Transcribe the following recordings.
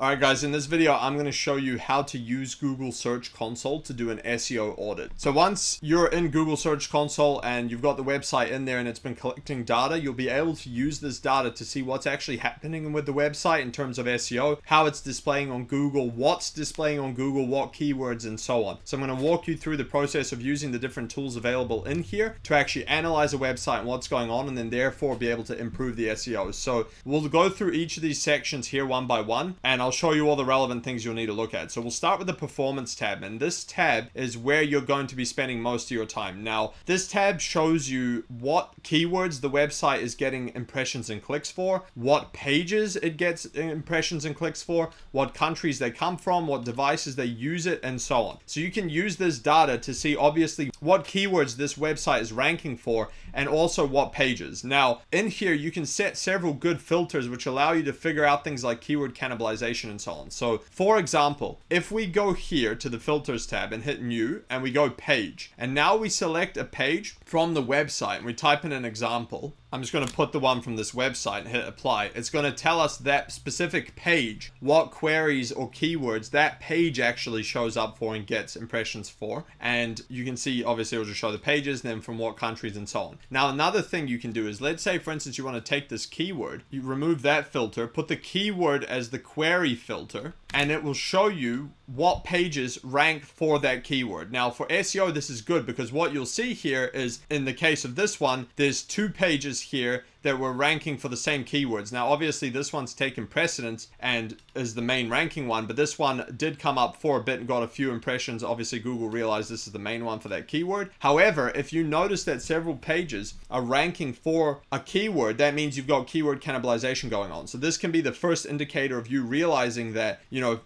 All right, guys, in this video, I'm going to show you how to use Google Search Console to do an SEO audit. So once you're in Google Search Console and you've got the website in there and it's been collecting data, you'll be able to use this data to see what's actually happening with the website in terms of SEO, how it's displaying on Google, what's displaying on Google, what keywords, and so on. So I'm going to walk you through the process of using the different tools available in here to actually analyze a website and what's going on, and then therefore be able to improve the SEO. So we'll go through each of these sections here one by one, and I'll show you all the relevant things you'll need to look at. So we'll start with the performance tab, and this tab is where you're going to be spending most of your time. Now, this tab shows you what keywords the website is getting impressions and clicks for, what pages it gets impressions and clicks for, what countries they come from, what devices they use it, and so on. So you can use this data to see obviously what keywords this website is ranking for and also what pages. Now, in here, you can set several good filters which allow you to figure out things like keyword cannibalization and so on. So for example, if we go here to the filters tab and hit new and we go page, and now we select a page from the website and we type in an example, I'm just going to put the one from this website and hit apply. It's going to tell us that specific page, what queries or keywords that page actually shows up for and gets impressions for. And you can see, obviously, it'll just show the pages, then from what countries and so on. Now, another thing you can do is, let's say, for instance, you want to take this keyword, you remove that filter, put the keyword as the query filter, and it will show you what pages rank for that keyword. Now, for SEO, this is good because what you'll see here is, in the case of this one, there's two pages here that were ranking for the same keywords. Now, obviously, this one's taken precedence and is the main ranking one, but this one did come up for a bit and got a few impressions. Obviously, Google realized this is the main one for that keyword. However, if you notice that several pages are ranking for a keyword, that means you've got keyword cannibalization going on. So this can be the first indicator of you realizing that, you know,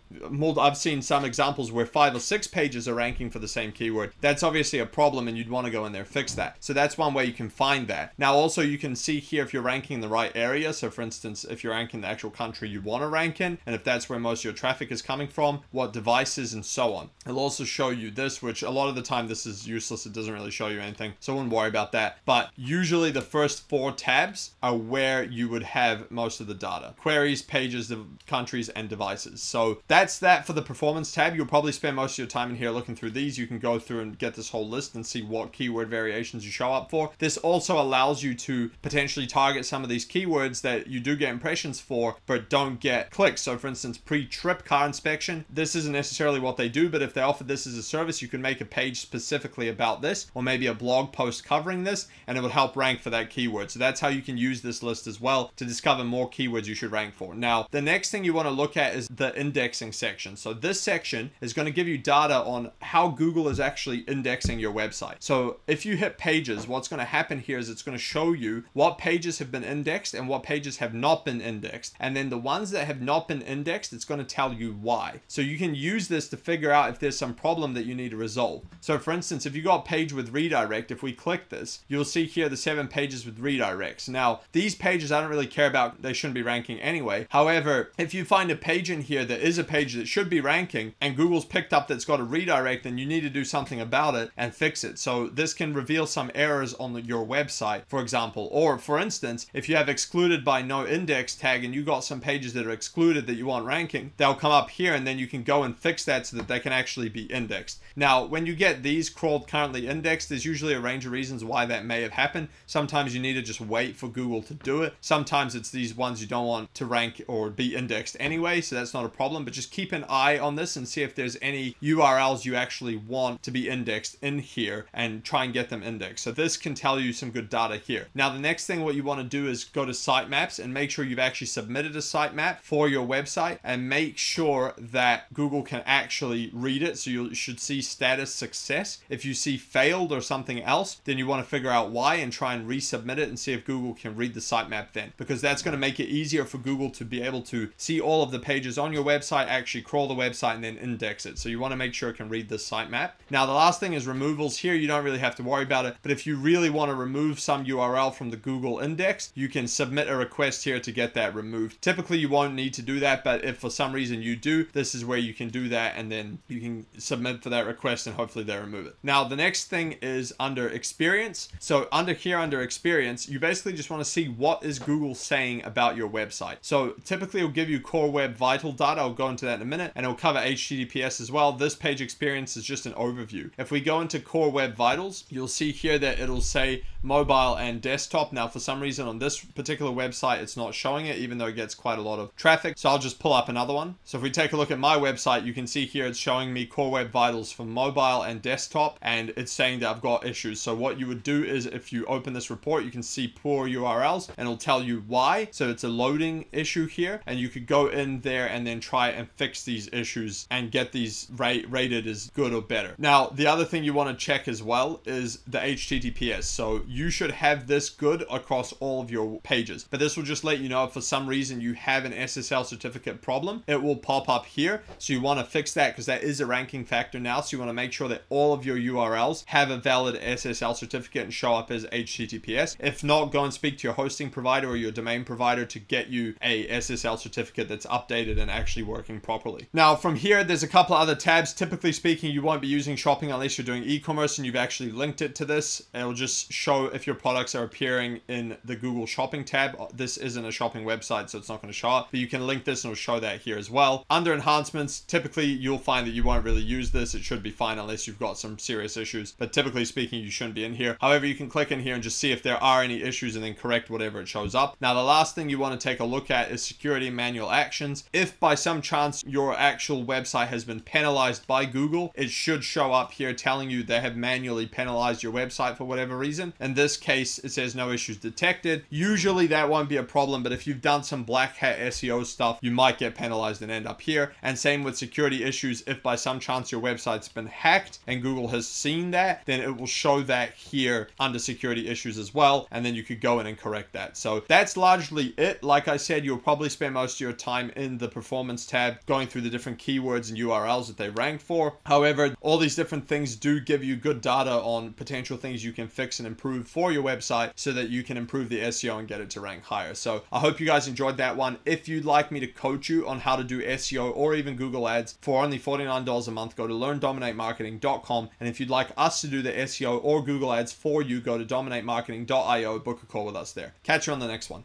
I've seen some examples where 5 or 6 pages are ranking for the same keyword. That's obviously a problem and you'd want to go in there and fix that. So that's one way you can find that. Now, also, you can see here if you're ranking in the right area. So for instance, if you're ranking the actual country you want to rank in, and if that's where most of your traffic is coming from, what devices and so on. It'll also show you this, which a lot of the time this is useless. It doesn't really show you anything, so I wouldn't worry about that. But usually the first 4 tabs are where you would have most of the data: queries, pages, countries, and devices. So that's that for the performance tab. You'll probably spend most of your time in here looking through these. You can go through and get this whole list and see what keyword variations you show up for. This also allows you to potentially target some of these keywords that you do get impressions for but don't get clicks. So for instance, pre-trip car inspection, this isn't necessarily what they do, but if they offer this as a service, you can make a page specifically about this, or maybe a blog post covering this, and it would help rank for that keyword. So that's how you can use this list as well to discover more keywords you should rank for. Now, the next thing you want to look at is the indexing section. So this section is going to give you data on how Google is actually indexing your website. So if you hit pages, what's going to happen here is it's going to show you what pages have been indexed and what pages have not been indexed, and then the ones that have not been indexed, it's going to tell you why. So you can use this to figure out if there's some problem that you need to resolve. So for instance, if you got page with redirect, if we click this, you'll see here the 7 pages with redirects. Now, these pages I don't really care about, they shouldn't be ranking anyway. However, if you find a page in here that is a page that should be ranking and Google's picked up that's got a redirect, then you need to do something about it and fix it. So this can reveal some errors on your website, for example. Or for instance, if you have excluded by no index tag and you got some pages that are excluded that you want ranking, they'll come up here and then you can go and fix that so that they can actually be indexed. Now, when you get these crawled currently indexed, there's usually a range of reasons why that may have happened. Sometimes you need to just wait for Google to do it. Sometimes it's these ones you don't want to rank or be indexed anyway, so that's not a problem, but just keep an eye on this and see if there's any URLs you actually want to be indexed in here and try and get them indexed. So this can tell you some good data here. Now, the next thing what you want to do is go to sitemaps and make sure you've actually submitted a sitemap for your website and make sure that Google can actually read it. So you should see status success. If you see failed or something else, then you want to figure out why and try and resubmit it and see if Google can read the sitemap then, because that's going to make it easier for Google to be able to see all of the pages on your website, actually crawl the website and then index it. So you want to make sure it can read the sitemap. Now, the last thing is removals here. You don't really have to worry about it, but if you really want to remove some URL from the Google index, indexed, you can submit a request here to get that removed. Typically you won't need to do that, but if for some reason you do, this is where you can do that, and then you can submit for that request and hopefully they remove it. Now the next thing is under experience. So under experience, you basically just want to see what is Google saying about your website. So typically it'll give you Core Web Vital data. I'll go into that in a minute, and it'll cover HTTPS as well. This page experience is just an overview. If we go into Core Web Vitals, you'll see here that it'll say mobile and desktop. Now for some reason on this particular website, it's not showing it, even though it gets quite a lot of traffic. So I'll just pull up another one. So if we take a look at my website, you can see here it's showing me Core Web Vitals for mobile and desktop, and it's saying that I've got issues. So what you would do is if you open this report, you can see poor URLs and it'll tell you why. So it's a loading issue here, and you could go in there and then try and fix these issues and get these rated as good or better. Now, the other thing you want to check as well is the HTTPS. So you should have this good across all of your pages, but this will just let you know if for some reason you have an SSL certificate problem, it will pop up here. So you want to fix that because that is a ranking factor now. So you want to make sure that all of your URLs have a valid SSL certificate and show up as HTTPS. If not, go and speak to your hosting provider or your domain provider to get you a SSL certificate that's updated and actually working properly. Now from here, there's a couple of other tabs. Typically speaking, you won't be using shopping unless you're doing e-commerce and you've actually linked it to this. It'll just show if your products are appearing in the Google Shopping tab. This isn't a shopping website, so it's not going to show up, but you can link this and it'll show that here as well. Under enhancements, typically you'll find that you won't really use this. It should be fine unless you've got some serious issues, but typically speaking, you shouldn't be in here. However, you can click in here and just see if there are any issues and then correct whatever it shows up. Now, the last thing you want to take a look at is security and manual actions. If by some chance your actual website has been penalized by Google, it should show up here telling you they have manually penalized your website for whatever reason. In this case, it says no issues detected. Usually that won't be a problem, but if you've done some black hat SEO stuff, you might get penalized and end up here. And same with security issues. If by some chance your website's been hacked and Google has seen that, then it will show that here under security issues as well. And then you could go in and correct that. So that's largely it. Like I said, you'll probably spend most of your time in the performance tab going through the different keywords and URLs that they rank for. However, all these different things do give you good data on potential things you can fix and improve for your website so that you can improve the SEO and get it to rank higher. So I hope you guys enjoyed that one. If you'd like me to coach you on how to do SEO or even Google Ads for only $49 a month, go to learndominatemarketing.com. And if you'd like us to do the SEO or Google Ads for you, go to dominatemarketing.io, book a call with us there. Catch you on the next one.